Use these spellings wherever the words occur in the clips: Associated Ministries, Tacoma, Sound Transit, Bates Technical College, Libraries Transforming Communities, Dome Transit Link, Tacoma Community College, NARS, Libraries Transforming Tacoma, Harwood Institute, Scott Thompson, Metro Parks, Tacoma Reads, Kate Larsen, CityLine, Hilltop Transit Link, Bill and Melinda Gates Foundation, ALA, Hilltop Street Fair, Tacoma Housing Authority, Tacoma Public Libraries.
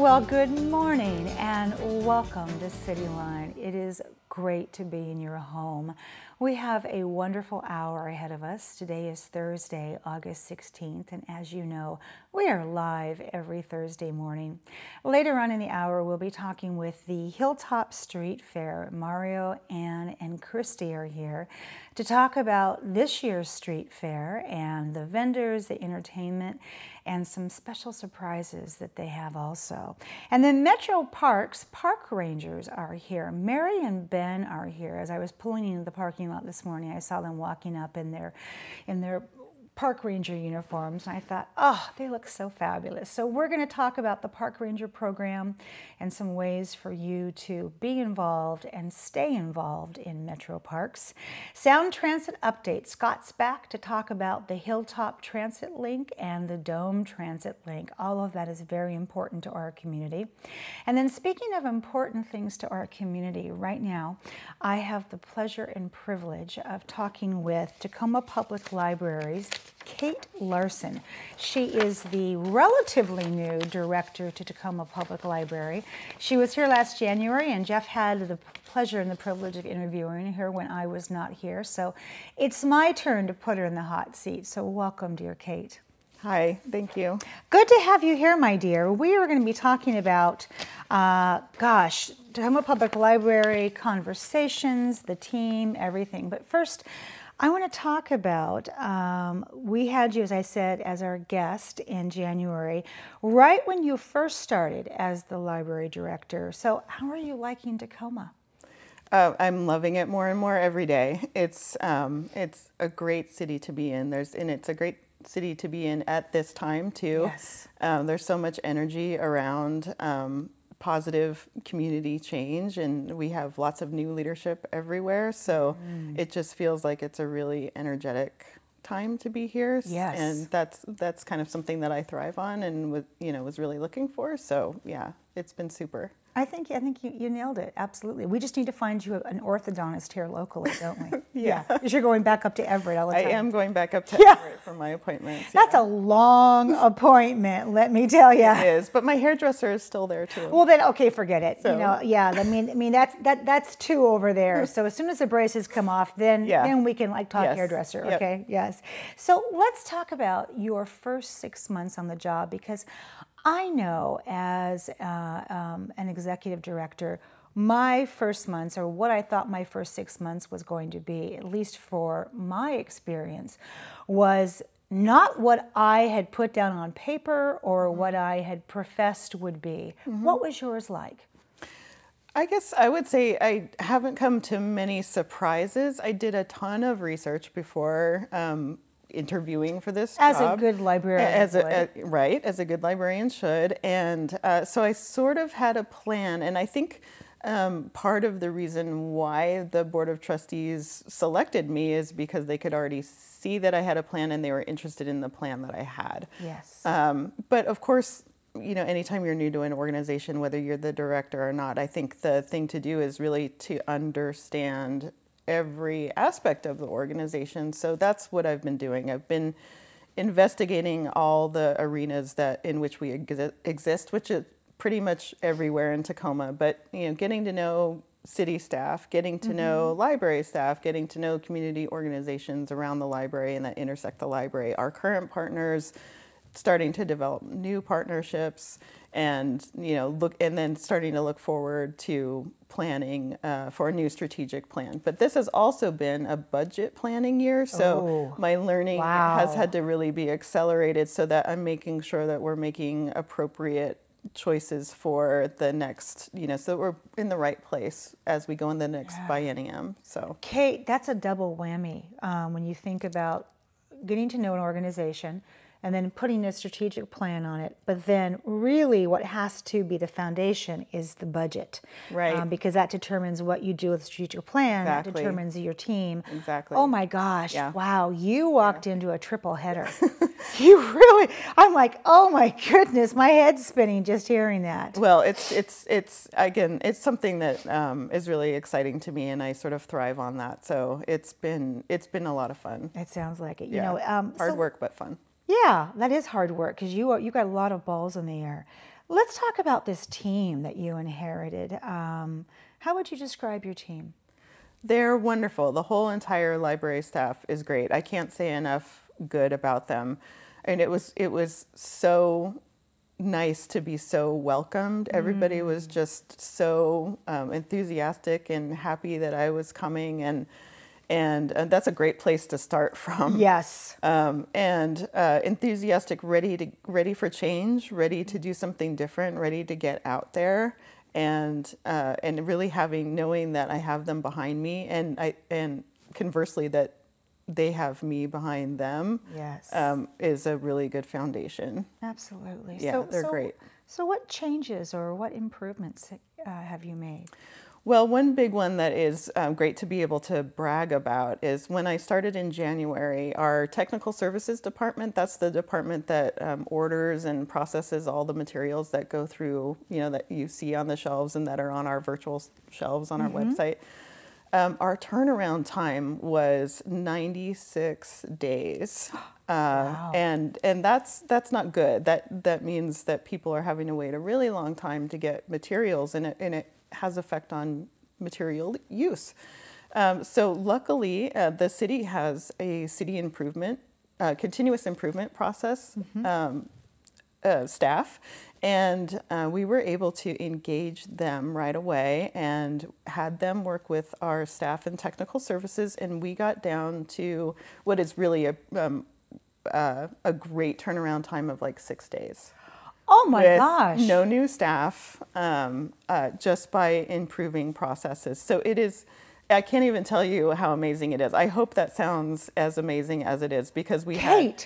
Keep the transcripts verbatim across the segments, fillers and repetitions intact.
Well, good morning and welcome to CityLine. It is great to be in your home. We have a wonderful hour ahead of us. Today is Thursday, August sixteenth, and as you know, we are live every Thursday morning. Later on in the hour, we'll be talking with the Hilltop Street Fair. Mario, Ann, and Christy are here to talk about this year's street fair and the vendors, the entertainment, and some special surprises that they have also. And then Metro Parks park rangers are here. Mary and Ben are here. As I was pulling into the parking lot this morning, I saw them walking up in their, in their park ranger uniforms, and I thought, oh, they look so fabulous. So we're going to talk about the park ranger program and some ways for you to be involved and stay involved in Metro Parks. Sound Transit update. Scott's back to talk about the Hilltop Transit Link and the Dome Transit Link. All of that is very important to our community. And then, speaking of important things to our community, right now I have the pleasure and privilege of talking with Tacoma Public Libraries Kate Larsen. She is the relatively new director to Tacoma Public Library. She was here last January, and Jeff had the pleasure and the privilege of interviewing her when I was not here. So it's my turn to put her in the hot seat. So welcome, dear Kate. Hi, thank you. Good to have you here, my dear. We are going to be talking about, uh, gosh, Tacoma Public Library, conversations, the team, everything. But first, I want to talk about, um, we had you, as I said, as our guest in January, right when you first started as the library director. So how are you liking Tacoma? Uh, I'm loving it more and more every day. It's, um, it's a great city to be in. There's, and it's a great city to be in at this time, too. Yes. Um, there's so much energy around um, positive community change, and we have lots of new leadership everywhere, so mm. it just feels like it's a really energetic time to be here. Yes. And that's that's kind of something that I thrive on and was, you know, was really looking for. So yeah, it's been super. I think I think you, you nailed it, absolutely. We just need to find you an orthodontist here locally, don't we? Yeah. Because yeah. you're going back up to Everett all the time. I am going back up to yeah. Everett for my appointments. Yeah. That's a long appointment, let me tell you. It is, but my hairdresser is still there too. Well then, okay, forget it. So. You know, yeah, I mean, I mean that's that that's two over there. So as soon as the braces come off, then yeah. then we can like talk yes. hairdresser, yep. okay? Yes. So let's talk about your first six months on the job, because I know as uh, um, an executive director, my first months, or what I thought my first six months was going to be, at least for my experience, was not what I had put down on paper or what I had professed would be. Mm-hmm. What was yours like? I guess I would say I haven't come to many surprises. I did a ton of research before um, interviewing for this job. As a good librarian as a, as, right, as a good librarian should. And uh, so I sort of had a plan, and I think um, part of the reason why the Board of Trustees selected me is because they could already see that I had a plan, and they were interested in the plan that I had. Yes. Um, but of course, you know, anytime you're new to an organization, whether you're the director or not, I think the thing to do is really to understand every aspect of the organization. So that's what I've been doing. I've been investigating all the arenas that in which we ex exist, which is pretty much everywhere in Tacoma. But you know, getting to know city staff, getting to mm-hmm. know library staff, getting to know community organizations around the library and that intersect the library, our current partners, starting to develop new partnerships, and you know, look, and then starting to look forward to planning uh, for a new strategic plan. But this has also been a budget planning year, so oh, my learning wow. has had to really be accelerated so that I'm making sure that we're making appropriate choices for the next, you know, so we're in the right place as we go in the next yeah. biennium. So Kate, that's a double whammy um, when you think about getting to know an organization and then putting a strategic plan on it. But then really what has to be the foundation is the budget. Right. Um, because that determines what you do with the strategic plan, exactly. that determines your team. Exactly. Oh my gosh, yeah. wow, you walked yeah. into a triple header. You really, I'm like, oh my goodness, my head's spinning just hearing that. Well, it's, it's, it's again, it's something that um, is really exciting to me, and I sort of thrive on that. So it's been, it's been a lot of fun. It sounds like it, you yeah. know. Um, Hard so, work, but fun. Yeah, that is hard work, because you, you got a lot of balls in the air. Let's talk about this team that you inherited. Um, how would you describe your team? They're wonderful. The whole entire library staff is great. I can't say enough good about them. And it was, it was so nice to be so welcomed. Everybody mm. was just so um, enthusiastic and happy that I was coming. And And, and that's a great place to start from. Yes. Um, and uh, enthusiastic, ready to ready for change, ready to do something different, ready to get out there, and uh, and really having knowing that I have them behind me, and I and conversely that they have me behind them. Yes. Um, is a really good foundation. Absolutely. Yeah, so, they're so, great. So, what changes or what improvements uh, have you made? Well, one big one that is um, great to be able to brag about is when I started in January, our technical services department, that's the department that um, orders and processes all the materials that go through, you know, that you see on the shelves and that are on our virtual shelves on mm-hmm. our website. Um, our turnaround time was ninety-six days. Uh, wow. and, and that's, that's not good. That, that means that people are having to wait a really long time to get materials, and it, and it has effect on material use. Um, so luckily, uh, the city has a city improvement, uh, continuous improvement process mm-hmm. um, uh, staff, and uh, we were able to engage them right away and had them work with our staff in technical services, and we got down to what is really a, um, uh, a great turnaround time of like six days. Oh my with gosh. No new staff, um, uh, just by improving processes. So it is, I can't even tell you how amazing it is. I hope that sounds as amazing as it is, because we Kate.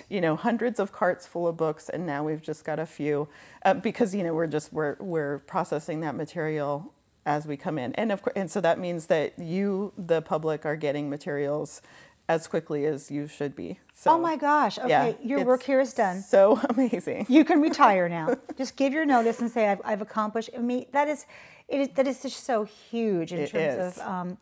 Had, you know, hundreds of carts full of books, and now we've just got a few, uh, because, you know, we're just, we're, we're processing that material as we come in. And of course, and so that means that you, the public, are getting materials as quickly as you should be. So, oh my gosh, okay, yeah, your work here is done. So amazing. You can retire now. Just give your notice and say, I've, I've accomplished. I mean, that is, it is, that is just so huge in it terms is. of, um,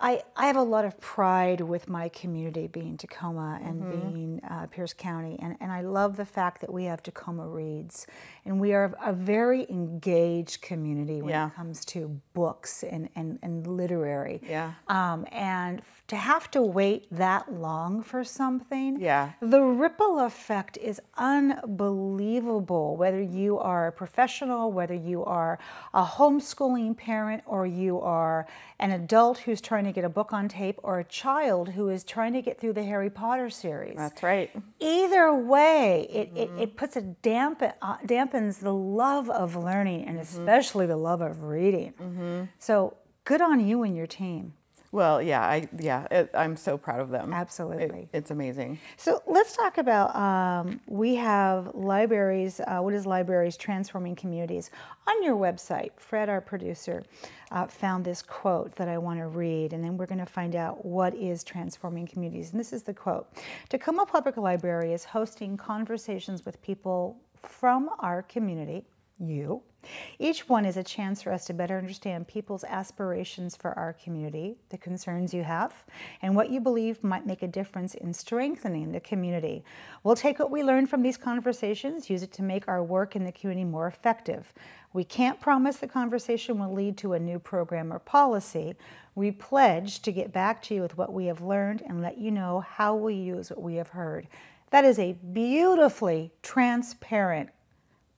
I, I have a lot of pride with my community being Tacoma and mm-hmm. being uh, Pierce County, and, and I love the fact that we have Tacoma Reads, and we are a very engaged community when yeah. it comes to books and, and, and literary. Yeah. Um, and to have to wait that long for something, yeah. the ripple effect is unbelievable, whether you are a professional, whether you are a homeschooling parent, or you are an adult who's trying to get a book on tape, or a child who is trying to get through the Harry Potter series. That's right. Either way, it, mm-hmm. it, it puts a damp, uh, dampens the love of learning, and mm-hmm. especially the love of reading. Mm-hmm. So good on you and your team. Well, yeah, I, yeah, it, I'm so proud of them. Absolutely. It, it's amazing. So let's talk about, um, we have libraries, uh, what is Libraries Transforming Communities? On your website, Fred, our producer, uh, found this quote that I want to read, and then we're going to find out what is Transforming Communities. And this is the quote. Tacoma Public Library is hosting conversations with people from our community, you. Each one is a chance for us to better understand people's aspirations for our community, the concerns you have, and what you believe might make a difference in strengthening the community. We'll take what we learn from these conversations, use it to make our work in the community more effective. We can't promise the conversation will lead to a new program or policy. We pledge to get back to you with what we have learned and let you know how we use what we have heard. That is a beautifully transparent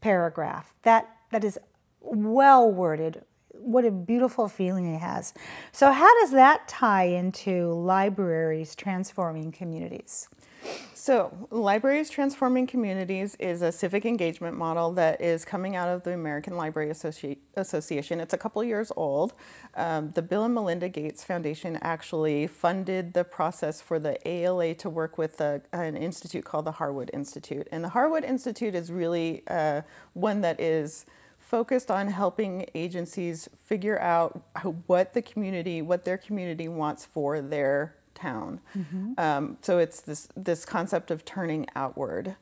paragraph. That That is well worded. What a beautiful feeling it has. So how does that tie into Libraries Transforming Communities? So Libraries Transforming Communities is a civic engagement model that is coming out of the American Library Associ- Association. It's a couple years old. Um, the Bill and Melinda Gates Foundation actually funded the process for the A L A to work with a, an institute called the Harwood Institute. And the Harwood Institute is really uh, one that is focused on helping agencies figure out what the community, what their community wants for their town. Mm-hmm. um, so it's this this concept of turning outward,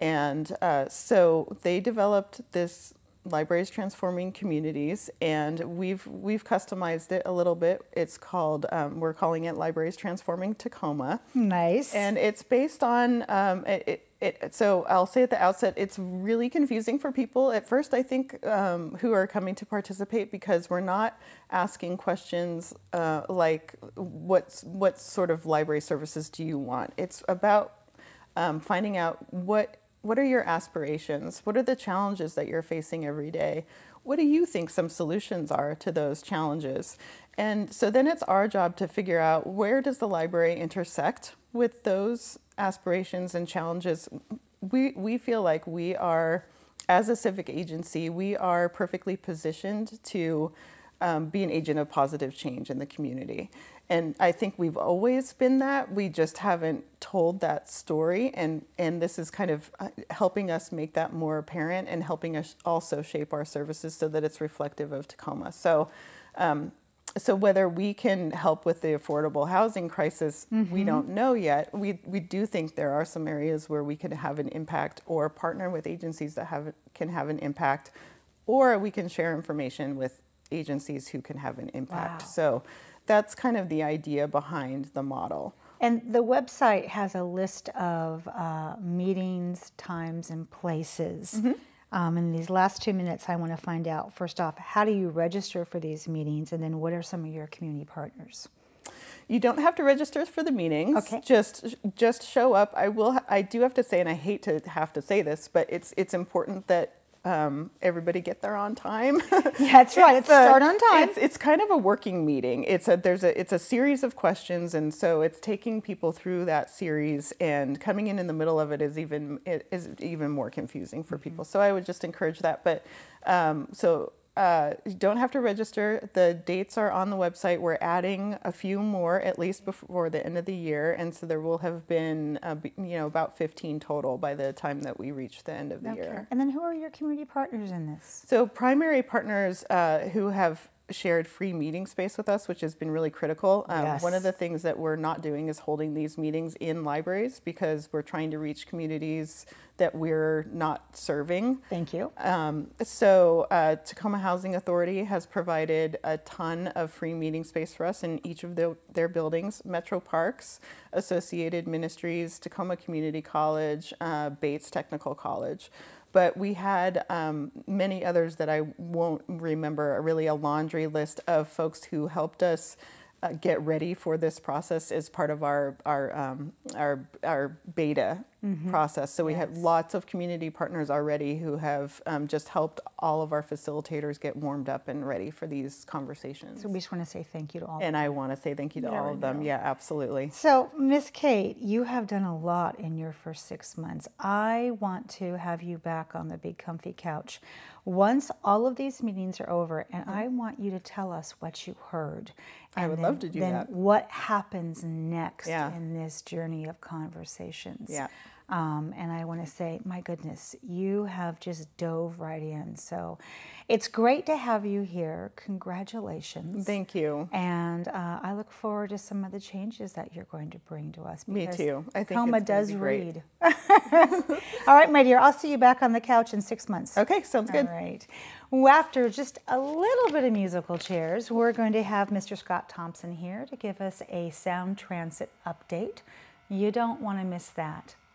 and uh, so they developed this Libraries Transforming Communities, and we've we've customized it a little bit. It's called um, we're calling it Libraries Transforming Tacoma. Nice. And it's based on um, it, it, it, so I'll say at the outset, it's really confusing for people at first, I think, um, who are coming to participate, because we're not asking questions uh, like what's, what sort of library services do you want? It's about um, finding out what, what are your aspirations? What are the challenges that you're facing every day? What do you think some solutions are to those challenges? And so then it's our job to figure out, where does the library intersect with those aspirations and challenges? We, we feel like we are, as a civic agency, we are perfectly positioned to um, be an agent of positive change in the community. And I think we've always been that. We just haven't told that story, and, and this is kind of helping us make that more apparent and helping us also shape our services so that it's reflective of Tacoma. So, um, so whether we can help with the affordable housing crisis, mm-hmm. we don't know yet. We, we do think there are some areas where we can have an impact, or partner with agencies that have, can have an impact, or we can share information with agencies who can have an impact. Wow. So. That's kind of the idea behind the model. And the website has a list of uh, meetings, times, and places. Mm-hmm. um, in these last two minutes, I want to find out, first off, how do you register for these meetings? And then what are some of your community partners? You don't have to register for the meetings. Okay. Just, just show up. I will. I do have to say, and I hate to have to say this, but it's, it's important that Um, everybody get there on time. Yeah, that's right. It's, it's start on time. It's, it's kind of a working meeting. It's a there's a it's a series of questions, and so it's taking people through that series, and coming in in the middle of it is even it is even more confusing for mm-hmm. people. So I would just encourage that. But um, so uh, you don't have to register. The dates are on the website. We're adding a few more at least before the end of the year, and so there will have been uh, you know about fifteen total by the time that we reach the end of the okay. year. And then who are your community partners in this? So primary partners uh, who have shared free meeting space with us, which has been really critical. Um, yes. One of the things that we're not doing is holding these meetings in libraries, because we're trying to reach communities that we're not serving. Thank you. Um, so uh, Tacoma Housing Authority has provided a ton of free meeting space for us in each of the, their buildings: Metro Parks, Associated Ministries, Tacoma Community College, uh, Bates Technical College. But we had um, many others that I won't remember, really a laundry list of folks who helped us uh, get ready for this process as part of our our um, our, our beta mm-hmm. process. So we yes. had lots of community partners already who have um, just helped all of our facilitators get warmed up and ready for these conversations. So we just want to say thank you to all and of them. And I want to say thank you to yeah, all of them. Yeah, absolutely. So Miz Kate, you have done a lot in your first six months. I want to have you back on the big comfy couch once all of these meetings are over, and mm-hmm. I want you to tell us what you heard. And I would then, love to do then that. Then what happens next yeah. in this journey of conversations. Yeah. Um, and I want to say, my goodness, you have just dove right in. So it's great to have you here. Congratulations. Thank you. And uh, I look forward to some of the changes that you're going to bring to us. Me too. I think Tacoma does read. All right, my dear. I'll see you back on the couch in six months. Okay, sounds good. All right. Well, after just a little bit of musical chairs, we're going to have Mister Scott Thompson here to give us a Sound Transit update. You don't want to miss that.